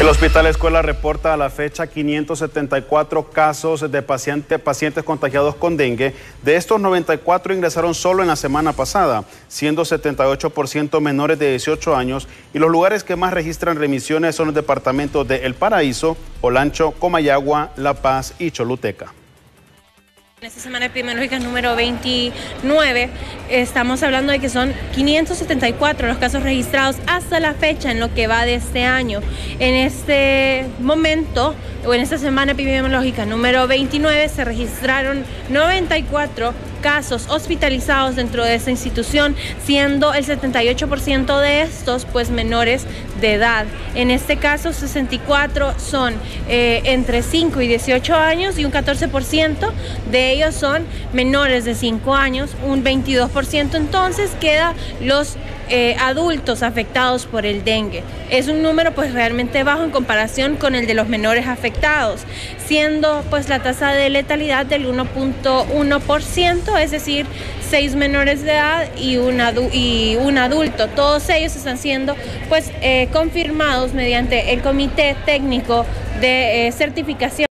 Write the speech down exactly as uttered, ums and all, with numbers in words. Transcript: El Hospital Escuela reporta a la fecha quinientos setenta y cuatro casos de paciente, pacientes contagiados con dengue. De estos, noventa y cuatro ingresaron solo en la semana pasada, siendo setenta y ocho por ciento menores de dieciocho años. Y los lugares que más registran remisiones son los departamentos de El Paraíso, Olancho, Comayagua, La Paz y Choluteca. En esta semana epidemiológica número veintinueve, estamos hablando de que son quinientos setenta y cuatro los casos registrados hasta la fecha en lo que va de este año. En este momento, o en esta semana epidemiológica número veintinueve, se registraron noventa y cuatro casos hospitalizados dentro de esta institución, siendo el setenta y ocho por ciento de estos pues menores de edad. En este caso, sesenta y cuatro son eh, entre cinco y dieciocho años, y un catorce por ciento de ellos son menores de cinco años, un veintidós por ciento entonces queda los eh, adultos afectados por el dengue. Es un número pues realmente bajo en comparación con el de los menores afectados, siendo pues la tasa de letalidad del uno punto uno por ciento, es decir, seis menores de edad y un, y un adulto. Todos ellos están siendo pues eh, confirmados mediante el Comité Técnico de eh, Certificación.